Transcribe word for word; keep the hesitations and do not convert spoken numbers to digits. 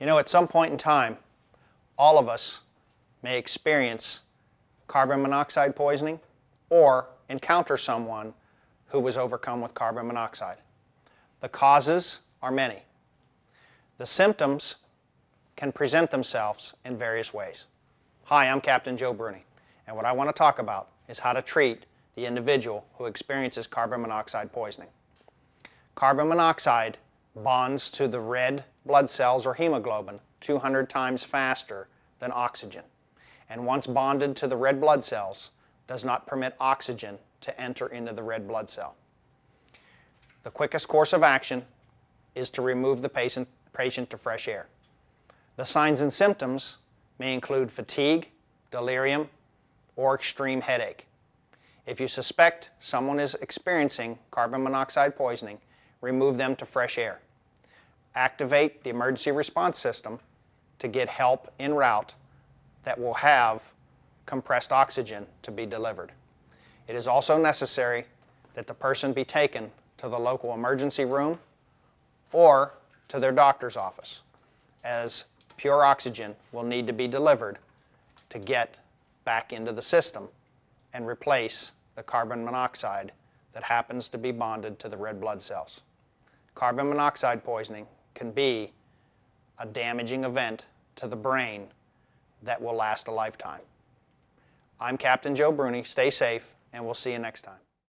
You know, at some point in time, all of us may experience carbon monoxide poisoning or encounter someone who was overcome with carbon monoxide. The causes are many. The symptoms can present themselves in various ways. Hi, I'm Captain Joe Bruni, and what I want to talk about is how to treat the individual who experiences carbon monoxide poisoning. Carbon monoxide bonds to the red blood cells or hemoglobin two hundred times faster than oxygen, and once bonded to the red blood cells, does not permit oxygen to enter into the red blood cell. The quickest course of action is to remove the patient, patient to fresh air. The signs and symptoms may include fatigue, delirium, or extreme headache. If you suspect someone is experiencing carbon monoxide poisoning, remove them to fresh air. Activate the emergency response system to get help en route that will have compressed oxygen to be delivered. It is also necessary that the person be taken to the local emergency room or to their doctor's office, as pure oxygen will need to be delivered to get back into the system and replace the carbon monoxide that happens to be bonded to the red blood cells. Carbon monoxide poisoning can be a damaging event to the brain that will last a lifetime. I'm Captain Joe Bruni. Stay safe, and we'll see you next time.